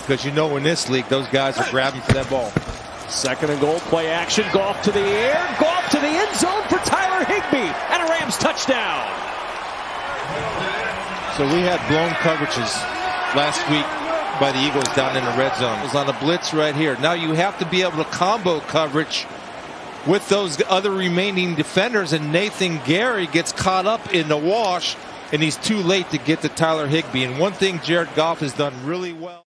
because you know in this league those guys are grabbing for that ball. Second and goal, play action, Goff to the air, Goff to the end zone for Tyler Higbee, and a Rams touchdown. So we had blown coverages last week by the Eagles down in the red zone. It was on a blitz right here. Now you have to be able to combo coverage with those other remaining defenders, and Nathan Gary gets caught up in the wash, and he's too late to get to Tyler Higbee. And one thing Jared Goff has done really well.